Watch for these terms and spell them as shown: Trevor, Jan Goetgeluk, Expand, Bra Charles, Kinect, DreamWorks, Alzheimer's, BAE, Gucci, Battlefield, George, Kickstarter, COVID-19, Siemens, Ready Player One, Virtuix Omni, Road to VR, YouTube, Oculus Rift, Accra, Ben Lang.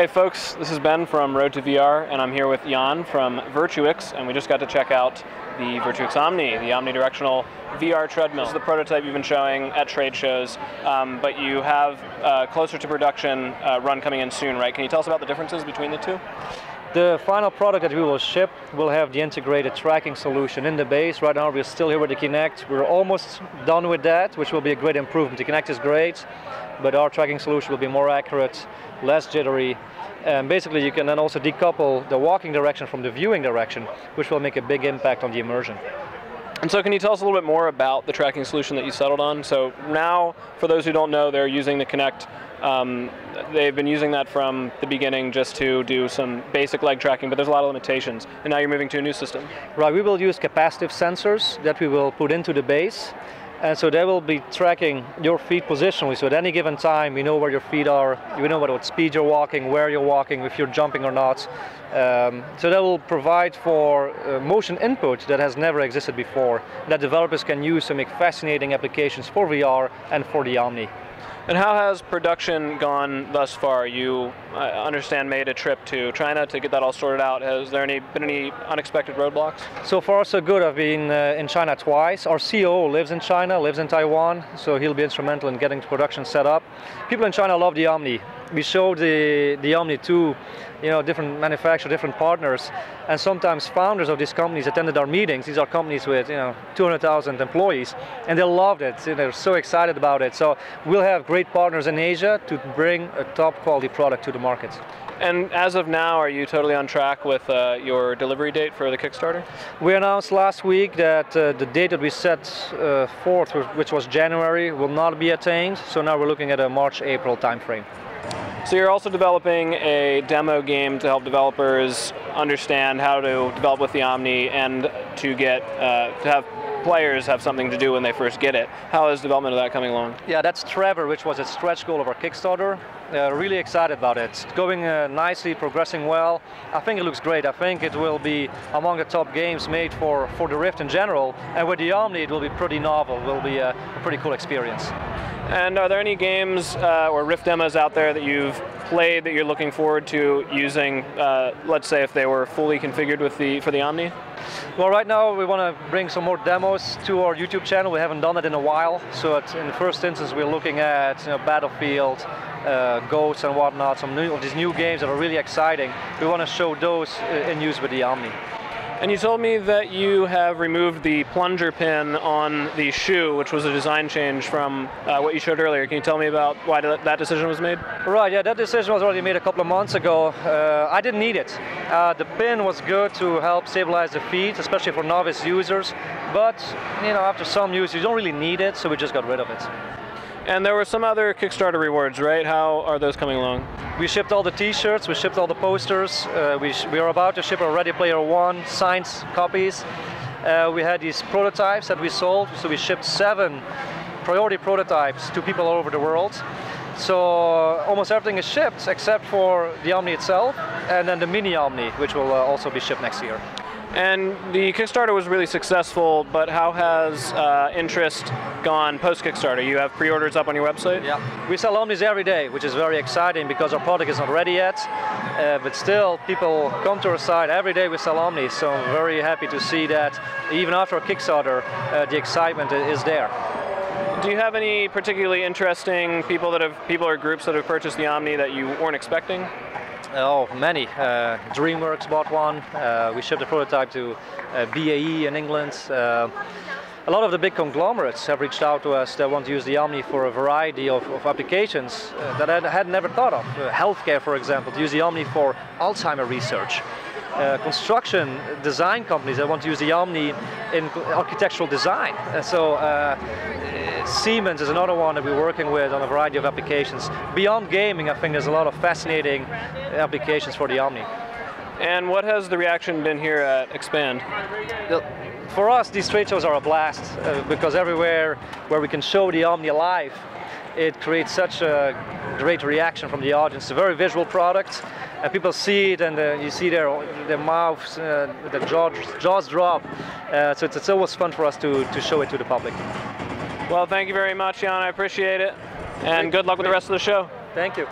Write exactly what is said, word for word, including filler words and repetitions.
Hey folks, this is Ben from Road to V R, and I'm here with Jan from Virtuix, and we just got to check out the Virtuix Omni, the omnidirectional V R treadmill. This is the prototype you've been showing at trade shows, um, but you have uh, closer to production uh, run coming in soon, right? Can you tell us about the differences between the two? The final product that we will ship will have the integrated tracking solution in the base. Right now we're still here with the Kinect. We're almost done with that, which will be a great improvement. The Kinect is great, but our tracking solution will be more accurate, less jittery, and basically you can then also decouple the walking direction from the viewing direction, which will make a big impact on the immersion. And so can you tell us a little bit more about the tracking solution that you settled on? So now, for those who don't know, they're using the Kinect. Um, they've been using that from the beginning just to do some basic leg tracking, but there's a lot of limitations. And now you're moving to a new system. Right, we will use capacitive sensors that we will put into the base. And so they will be tracking your feet positionally. So at any given time, you know where your feet are, you know what speed you're walking, where you're walking, if you're jumping or not. Um, so that will provide for uh, motion input that has never existed before, that developers can use to make fascinating applications for V R and for the Omni. And how has production gone thus far? You, I understand, made a trip to China to get that all sorted out. Has there any, been any unexpected roadblocks? So far, so good. I've been uh, in China twice. Our C E O lives in China, lives in Taiwan, so he'll be instrumental in getting production set up. People in China love the Omni. We showed the, the Omni to, you know, different manufacturers, different partners, and sometimes founders of these companies attended our meetings. These are companies with, you know, two hundred thousand employees, and they loved it. You know, they're so excited about it. So we'll have great partners in Asia to bring a top quality product to the market. And as of now, are you totally on track with uh, your delivery date for the Kickstarter? We announced last week that uh, the date that we set uh, forth, which was January, will not be attained. So now we're looking at a March-April timeframe. So you're also developing a demo game to help developers understand how to develop with the Omni and to get uh, to have players have something to do when they first get it. How is development of that coming along? Yeah, that's Trevor, which was a stretch goal of our Kickstarter. Uh, really excited about it. It's going uh, nicely, progressing well. I think it looks great. I think it will be among the top games made for, for the Rift in general. And with the Omni, it will be pretty novel. It will be a, a pretty cool experience. And are there any games uh, or Rift demos out there that you've played that you're looking forward to using, uh, let's say, if they were fully configured with the for the Omni? Well, right now we want to bring some more demos to our YouTube channel. We haven't done it in a while, so it's, in the first instance we're looking at, you know, Battlefield, uh, Goats and whatnot, some new, these new games that are really exciting. We want to show those in use with the Omni. And you told me that you have removed the plunger pin on the shoe, which was a design change from uh, what you showed earlier. Can you tell me about why that decision was made? Right, yeah, that decision was already made a couple of months ago. Uh, I didn't need it. Uh, the pin was good to help stabilize the feet, especially for novice users. But, you know, after some use, you don't really need it, so we just got rid of it. And there were some other Kickstarter rewards, right? How are those coming along? We shipped all the t-shirts, we shipped all the posters, uh, we, sh we are about to ship our Ready Player One signed copies. Uh, we had these prototypes that we sold, so we shipped seven priority prototypes to people all over the world. So uh, almost everything is shipped except for the Omni itself and then the Mini Omni, which will uh, also be shipped next year. And the Kickstarter was really successful, but how has uh, interest gone post-Kickstarter? You have pre-orders up on your website? Yeah. We sell Omnis every day, which is very exciting because our product is not ready yet. Uh, but still, people come to our site every day. We sell Omnis, so I'm very happy to see that even after a Kickstarter, uh, the excitement is there. Do you have any particularly interesting people that have people or groups that have purchased the Omni that you weren't expecting? Oh, many. Uh, DreamWorks bought one. Uh, we shipped a prototype to uh, B A E in England. Uh, a lot of the big conglomerates have reached out to us that want to use the Omni for a variety of, of applications uh, that I had never thought of. Uh, healthcare, for example, to use the Omni for Alzheimer's research. Uh, construction design companies that want to use the Omni in architectural design. And so uh, Siemens is another one that we're working with on a variety of applications. Beyond gaming, I think there's a lot of fascinating applications for the Omni. And what has the reaction been here at Expand? For us, these trade shows are a blast uh, because everywhere where we can show the Omni live, it creates such a great reaction from the audience. It's a very visual product. And people see it, and uh, you see their their mouths, uh, their jaws, jaws drop. Uh, so it's, it's always fun for us to, to show it to the public. Well, thank you very much, Jan. I appreciate it. And good luck with the rest of the show. Thank you.